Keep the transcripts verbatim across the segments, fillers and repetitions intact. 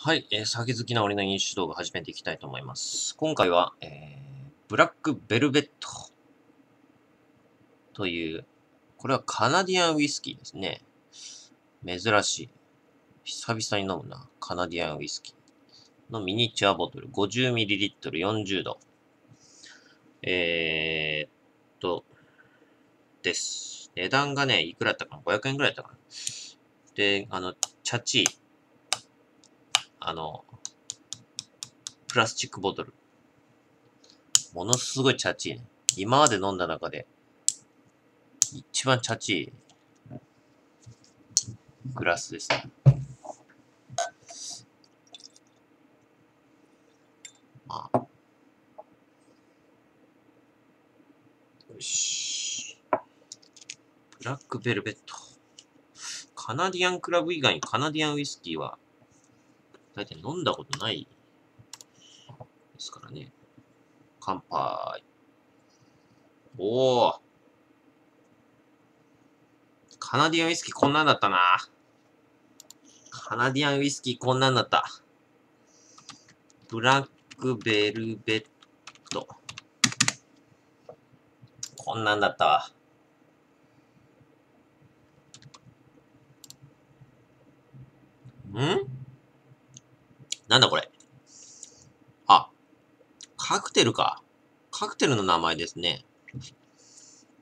はい、えー、酒好きな俺の飲酒動画始めていきたいと思います。今回は、えー、ブラックベルベットという、これはカナディアンウイスキーですね。珍しい。久々に飲むな。カナディアンウイスキーのミニチュアボトル ごじゅうミリリットル、よんじゅうど。えーっと、です。値段がね、いくらだったかな ?ごひゃくえんくらいだったかな。で、あの、チャチー。あの、プラスチックボトル。ものすごいチャチいね。今まで飲んだ中で、一番チャチいグラスですね。まあ。よし。ブラックベルベット。カナディアンクラブ以外にカナディアンウイスキーは、大体飲んだことないですからね。乾杯。おー。カナディアンウイスキーこんなんだったな。カナディアンウイスキーこんなんだった。ブラックベルベット。こんなんだったわ。ん？なんだこれ。あ、カクテルか。カクテルの名前ですね。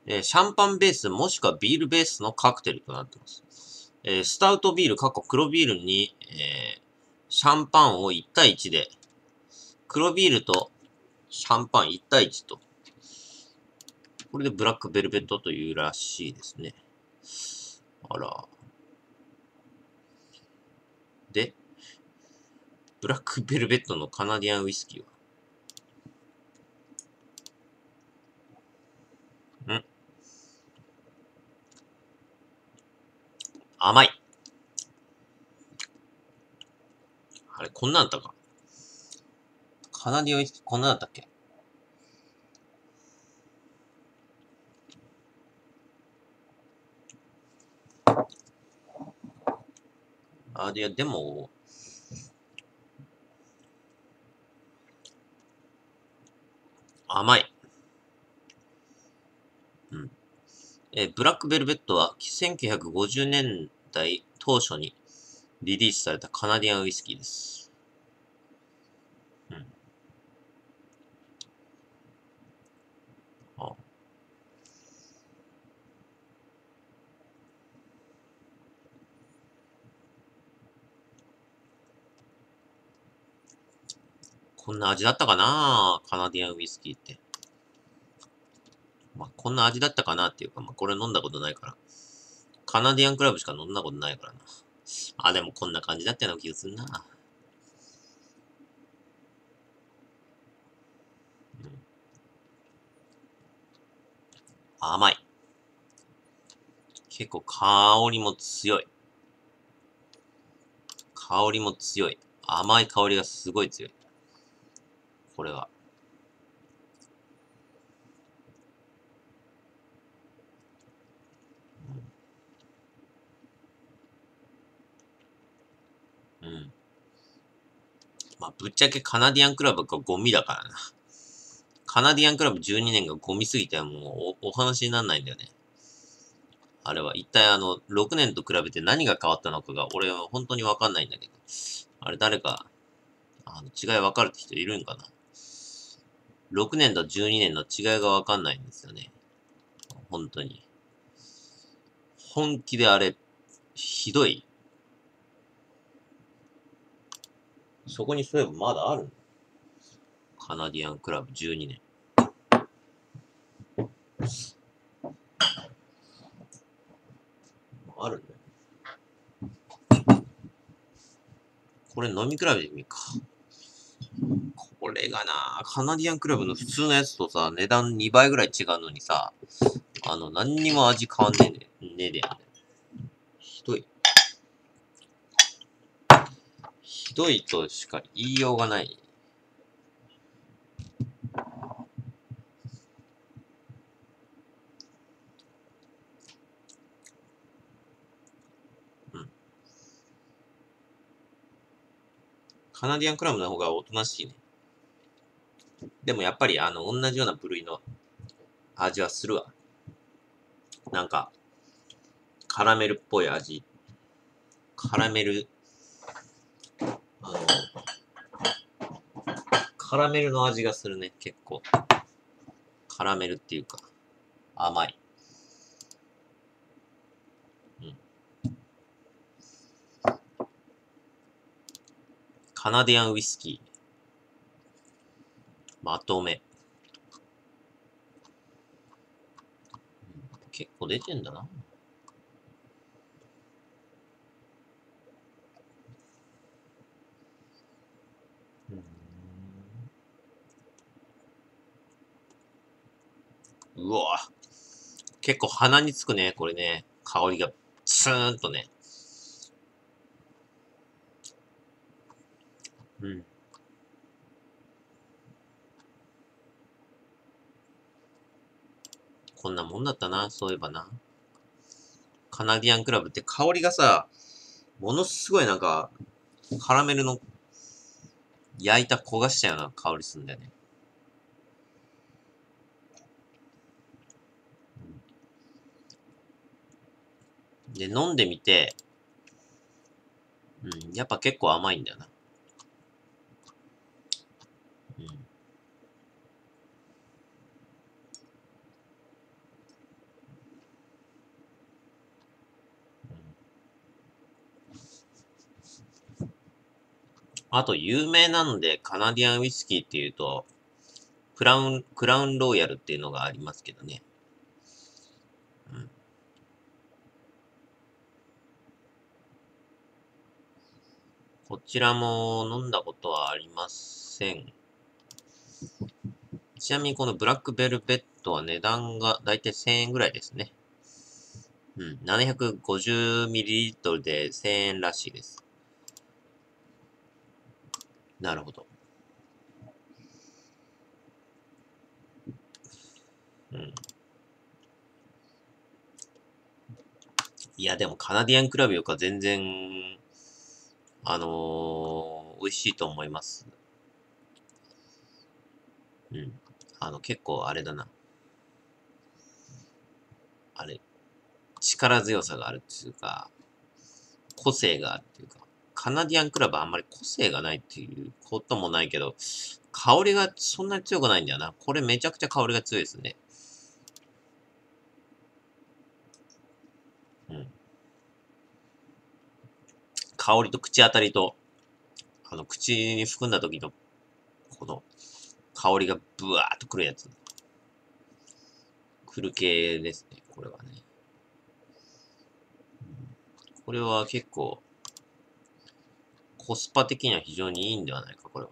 えー、シャンパンベースもしくはビールベースのカクテルとなっています。えー、スタウトビール、かっこ黒ビールに、えー、シャンパンをいちたいいちで、黒ビールとシャンパンいちたいいちと、これでブラックベルベットというらしいですね。あら。で、ブラックベルベットのカナディアンウイスキーは。ん？甘い。あれ、こんなんだったか。カナディアンウイスキー、こんなんだったっけ？あ、いや、でも、甘い。うん。えー、ブラックベルベットはせんきゅうひゃくごじゅうねんだい当初にリリースされたカナディアンウイスキーです。うん。あ。こんな味だったかなぁ、カナディアンウイスキーって。まあ、こんな味だったかなっていうか、まあ、これ飲んだことないから。カナディアンクラブしか飲んだことないからな。あ、でもこんな感じだったような気がするなぁ。うん。甘い。結構香りも強い。香りも強い。甘い香りがすごい強い。これは。うん。うん。まあ、ぶっちゃけカナディアンクラブがゴミだからな。カナディアンクラブじゅうにねんがゴミすぎてもう お, お話にならないんだよね。あれは一体あの、ろくねんと比べて何が変わったのかが俺は本当にわかんないんだけど。あれ誰か、あの違いわかるって人いるんかな？ろくねんとじゅうにねんの違いがわかんないんですよね。本当に。本気であれ、ひどい。そこにそういえばまだある？カナディアンクラブじゅうにねん。あるこれ飲み比べてみるか。これがな、カナディアンクラブの普通のやつとさ、値段にばいぐらい違うのにさ、あの、何にも味変わんねえで、ねえでやん。ひどい。ひどいとしか言いようがない。カナディアンクラブの方がおとなしいね。でもやっぱりあの、同じような部類の味はするわ。なんか、カラメルっぽい味。カラメル、あの、カラメルの味がするね、結構。カラメルっていうか、甘い。うん。カナディアンウイスキー。まとめ。結構出てんだな。うわぁ。結構鼻につくね、これね。香りがツーンとね。うん。こんなもんだったな、そういえばな。カナディアンクラブって香りがさ、ものすごいなんか、カラメルの焼いた焦がしたような香りするんだよね。で、飲んでみて、うん、やっぱ結構甘いんだよな。うん。あと、有名なので、カナディアンウイスキーっていうと、クラウン、クラウンロイヤルっていうのがありますけどね。うん。こちらも飲んだことはありません。ちなみにこのブラックベルベットは値段がだいたいせんえんぐらいですね。うん。ななひゃくごじゅうミリリットル でせんえんらしいです。なるほど。うん。いや、でもカナディアンクラブよりか全然、あのー、美味しいと思います。うん。あの、結構あれだな。あれ、力強さがあるっていうか、個性があるっていうか。カナディアンクラブはあんまり個性がないっていうこともないけど、香りがそんなに強くないんだよな。これめちゃくちゃ香りが強いですね。うん。香りと口当たりと、あの、口に含んだ時の、この、香りがブワーっとくるやつ。くる系ですね、これはね。これは結構、コスパ的には非常にいいんではないか、これは。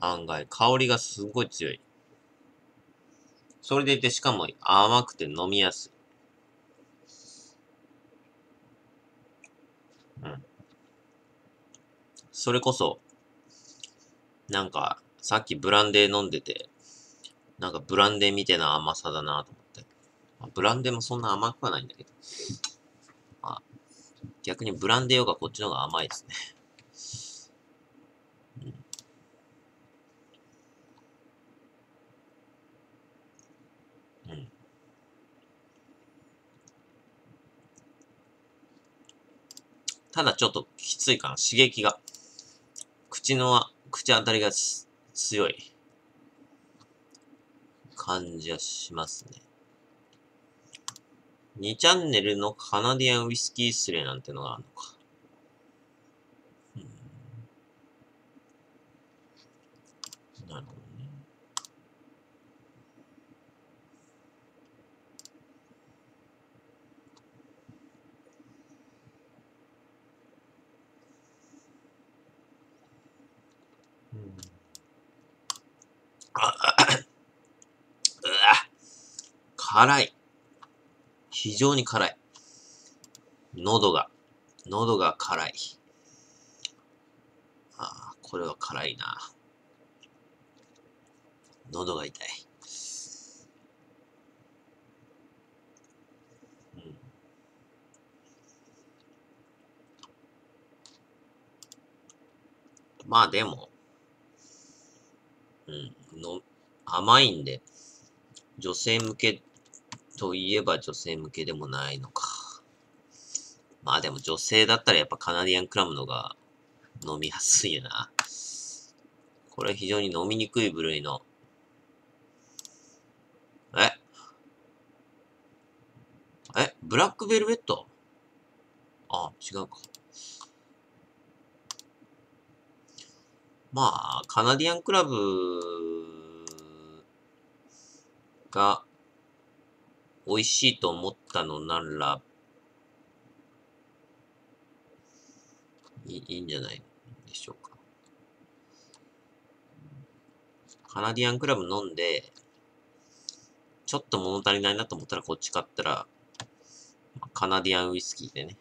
案外、香りがすごい強い。それでいて、しかも甘くて飲みやすい。うん。それこそ、なんか、さっきブランデー飲んでて、なんかブランデーみたいな甘さだなと思って。まあ、ブランデーもそんな甘くはないんだけど。まあ逆にブランデー用がこっちの方が甘いですね。うん、うん、ただちょっときついかな。刺激が。口の、口当たりが強い感じはしますね。にチャンネルのカナディアンウイスキースレなんてのがあるのか。うん、なるほどね。うん、ああうわ辛い。非常に辛い。喉が、喉が辛い。ああ、これは辛いな。喉が痛い。うん。まあでも、うん、の甘いんで、女性向けといえば女性向けでもないのか。まあでも女性だったらやっぱカナディアンクラムのが飲みやすいよな。これは非常に飲みにくい部類の。ええブラックベルベットあ、違うか。まあ、カナディアンクラブが美味しいと思ったのなら、いいんじゃないでしょうか。カナディアンクラブ飲んで、ちょっと物足りないなと思ったらこっち買ったら、カナディアンウイスキーでね。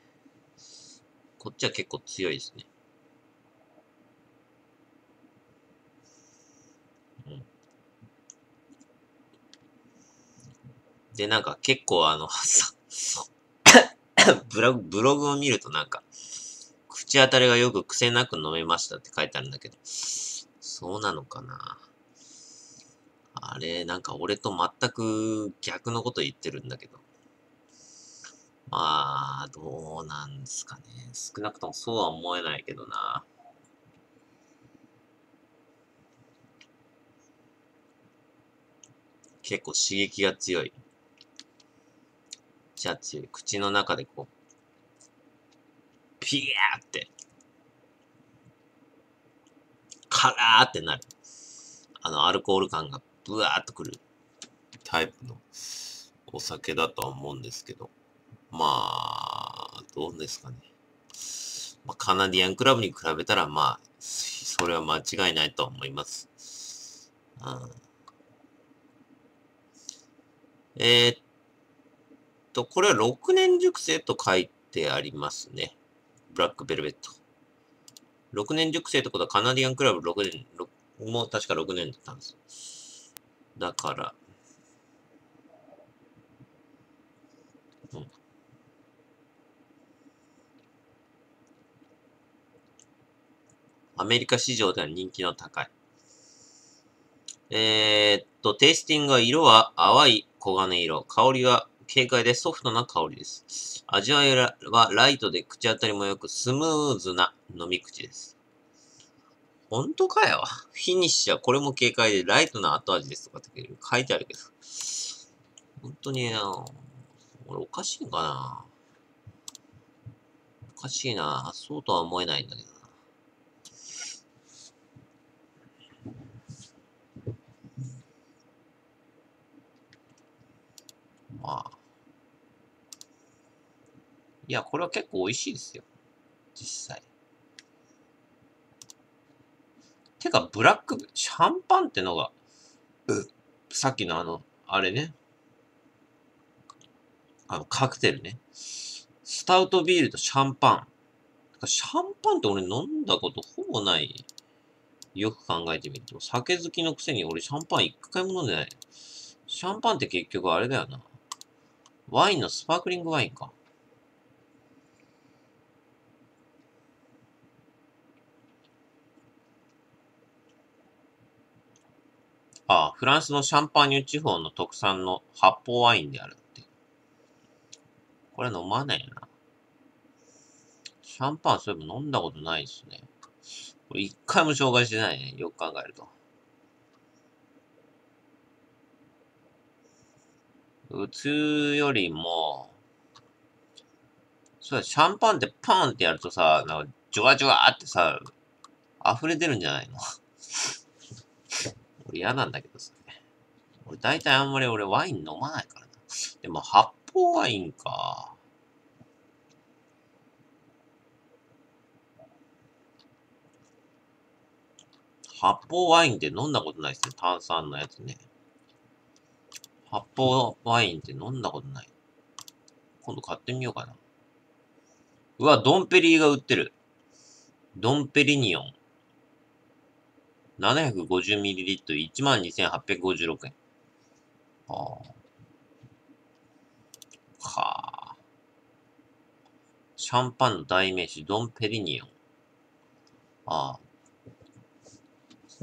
こっちは結構強いですね。うん、で、なんか結構あの、ブログ、ブログを見るとなんか、口当たりがよく癖なく飲めましたって書いてあるんだけど、そうなのかな。あれ、なんか俺と全く逆のこと言ってるんだけど。まあ、どうなんですかね。少なくともそうは思えないけどな。結構刺激が強い。じゃあ強い。口の中でこう。ピヤーって、カラーってなる。あの、アルコール感がブワーっとくるタイプのお酒だとは思うんですけど。まあ、どうですかね。まあ、カナディアンクラブに比べたら、まあ、それは間違いないと思います。うん、えー、っと、これはろくねん熟成と書いてありますね。ブラックベルベット。ろくねん熟成ってことはカナディアンクラブろくねん、もう確かろくねんだったんです。だから、うん、アメリカ市場では人気の高い。えー、っと、テイスティングは色は淡い黄金色、香りは軽快でソフトな香りです。味わいはライトで口当たりも良くスムーズな飲み口です。ほんとかよ。フィニッシュはこれも軽快でライトな後味ですとかって書いてあるけど。ほんとに、俺おかしいんかな。おかしいな。そうとは思えないんだけどな。まあ。いや、これは結構美味しいですよ。実際。てか、ブラック、シャンパンってのが、うさっきのあの、あれね。あの、カクテルね。スタウトビールとシャンパン。シャンパンって俺飲んだことほぼない。よく考えてみると。酒好きのくせに俺シャンパン一回も飲んでない。シャンパンって結局あれだよな。ワインのスパークリングワインか。ああ、フランスのシャンパーニュ地方の特産の発泡ワインであるって。これ飲まないな。シャンパンそういえば飲んだことないですね。これ一回も紹介してないね。よく考えると。普通よりも、そうだ、シャンパンってパーンってやるとさ、なんかジュワジュワーってさ、溢れ出るんじゃないの俺嫌なんだけどさ。俺大体あんまり俺ワイン飲まないからな。でも発泡ワインか。発泡ワインって飲んだことないですね。炭酸のやつね。発泡ワインって飲んだことない。今度買ってみようかな。うわ、ドンペリが売ってる。ドンペリニオン。ななひゃくごじゅうミリリットル、いちまんにせんはっぴゃくごじゅうろくえん。ああ。はあ。シャンパンの代名詞、ドンペリニオン。ああ。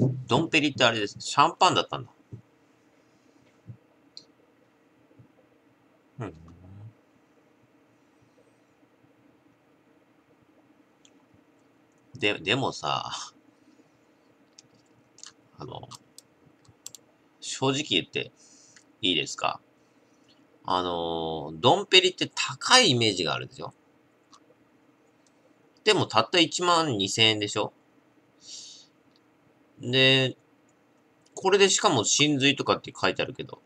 ドンペリってあれです。シャンパンだったんだ。うん。で、でもさ、あの、正直言っていいですか。あの、ドンペリって高いイメージがあるんですよ。でもたったいちまんにせんえんでしょ。で、これでしかも真髄とかって書いてあるけど、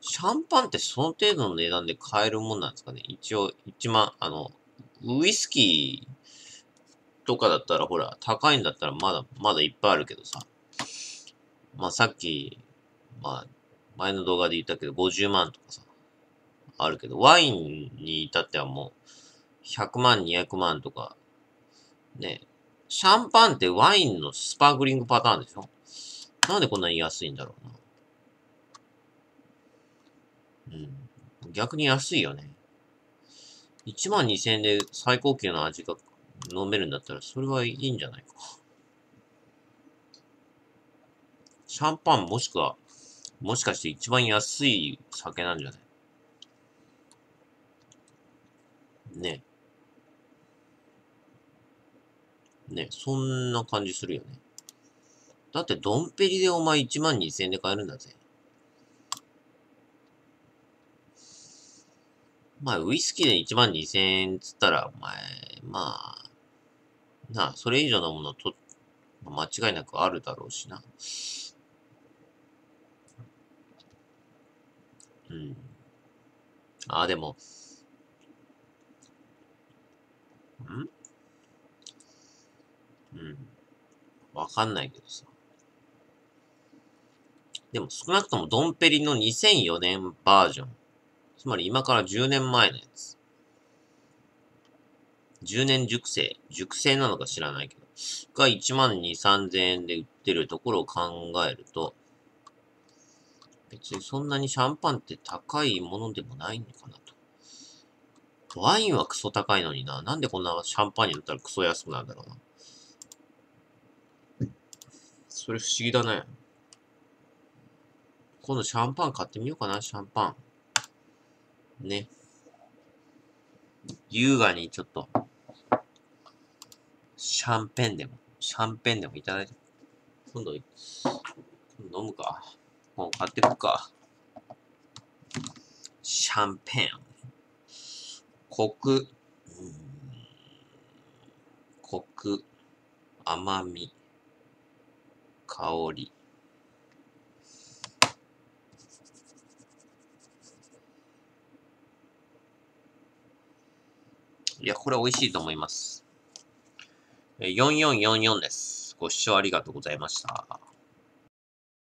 シャンパンってその程度の値段で買えるもんなんですかね。一応、いちまん、あの、ウイスキーとかだったらほら、高いんだったらまだ、まだいっぱいあるけどさ。まあさっき、まあ、前の動画で言ったけど、ごじゅうまんとかさ、あるけど、ワインに至ってはもう、ひゃくまん、にひゃくまんとか、ね、シャンパンってワインのスパークリングパターンでしょ？なんでこんなに安いんだろうな。うん。逆に安いよね。いちまんにせんえんで最高級の味が飲めるんだったら、それはいいんじゃないか。シャンパンもしくは、もしかして一番安い酒なんじゃない？ねえ。ね、そんな感じするよね。だって、ドンペリでお前いちまんにせんえんで買えるんだぜ。まあ、ウイスキーでいちまんにせんえんつったら、お前、まあ、なあ、それ以上のものと、間違いなくあるだろうしな。うん。ああ、でも、ん？うん。わかんないけどさ。でも少なくともドンペリのにせんよねんバージョン。つまり今からじゅうねんまえのやつ。じゅうねん熟成。熟成なのか知らないけど。がいちまんにせんさんぜんえんで売ってるところを考えると、別にそんなにシャンパンって高いものでもないのかなと。ワインはクソ高いのにな。なんでこんなシャンパンになったらクソ安くなるんだろうな。それ不思議だね。今度シャンパン買ってみようかな、シャンパン。ね。優雅にちょっと、シャンペンでも、シャンペンでもいただいて。今度、今度飲むか。もう買ってくか。シャンペン。コク、コク、甘み。香り。いや、これ美味しいと思います。よんよんよんよんです。ご視聴ありがとうございました。